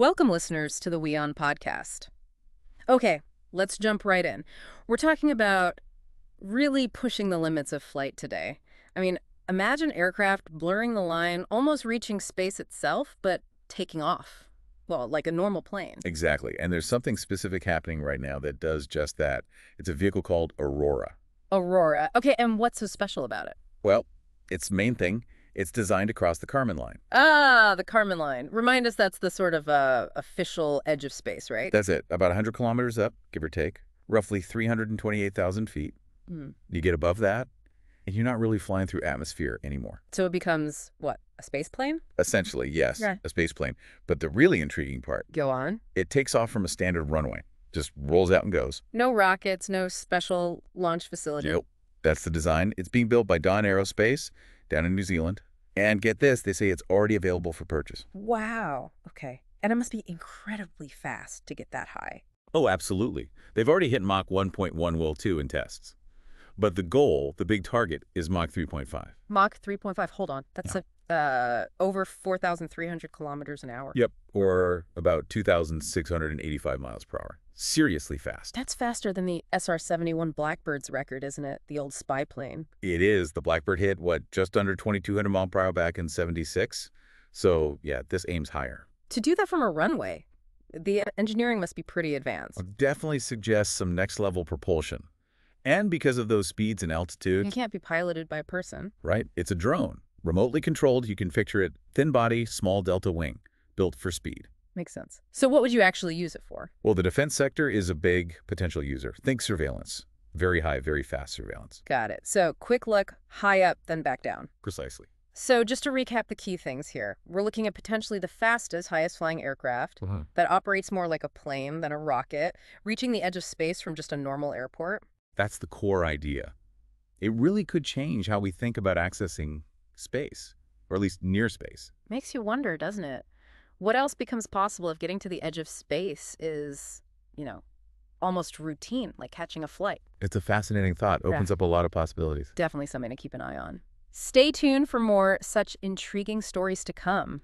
Welcome, listeners, to the WION podcast. Okay, let's jump right in. We're talking about really pushing the limits of flight today. I mean, imagine aircraft blurring the line, almost reaching space itself, but taking off. Well, like a normal plane. Exactly. And there's something specific happening right now that does just that. It's a vehicle called Aurora. Aurora. Okay, and what's so special about it? Well, its main thing. It's designed to cross the Karman Line. Ah, the Karman Line. Remind us that's the sort of official edge of space, right? That's it. About 100 kilometers up, give or take. Roughly 328,000 feet. Mm. You get above that, and you're not really flying through atmosphere anymore. So it becomes, what, a space plane? Essentially, yes, yeah. A space plane. But the really intriguing part. Go on. It takes off from a standard runway. Just rolls out and goes. No rockets, no special launch facility. Nope. That's the design. It's being built by Dawn Aerospace down in New Zealand. And get this, they say it's already available for purchase. Wow. Okay. And it must be incredibly fast to get that high. Oh, absolutely. They've already hit Mach 1.1, Will 2 in tests. But the goal, the big target, is Mach 3.5. Mach 3.5. Hold on. That's over 4,300 kilometers an hour. Yep. Or about 2,685 miles per hour. Seriously fast. That's faster than the SR-71 Blackbird's record, isn't it? The old spy plane. It is. The Blackbird hit, what, just under 2,200 miles per hour back in '76. So, yeah, this aims higher. To do that from a runway, the engineering must be pretty advanced. It definitely suggests some next-level propulsion. And because of those speeds and altitude... It can't be piloted by a person. Right. It's a drone. Remotely controlled, you can picture it. Thin body, small delta wing. Built for speed. Makes sense. So what would you actually use it for? Well, the defense sector is a big potential user. Think surveillance. Very high, very fast surveillance. Got it. So quick look, high up, then back down. Precisely. So just to recap the key things here, we're looking at potentially the fastest, highest flying aircraft that operates more like a plane than a rocket, reaching the edge of space from just a normal airport. That's the core idea. It really could change how we think about accessing space, or at least near space. Makes you wonder, doesn't it? What else becomes possible if getting to the edge of space is, you know, almost routine, like catching a flight? It's a fascinating thought. Opens up a lot of possibilities. Definitely something to keep an eye on. Stay tuned for more such intriguing stories to come.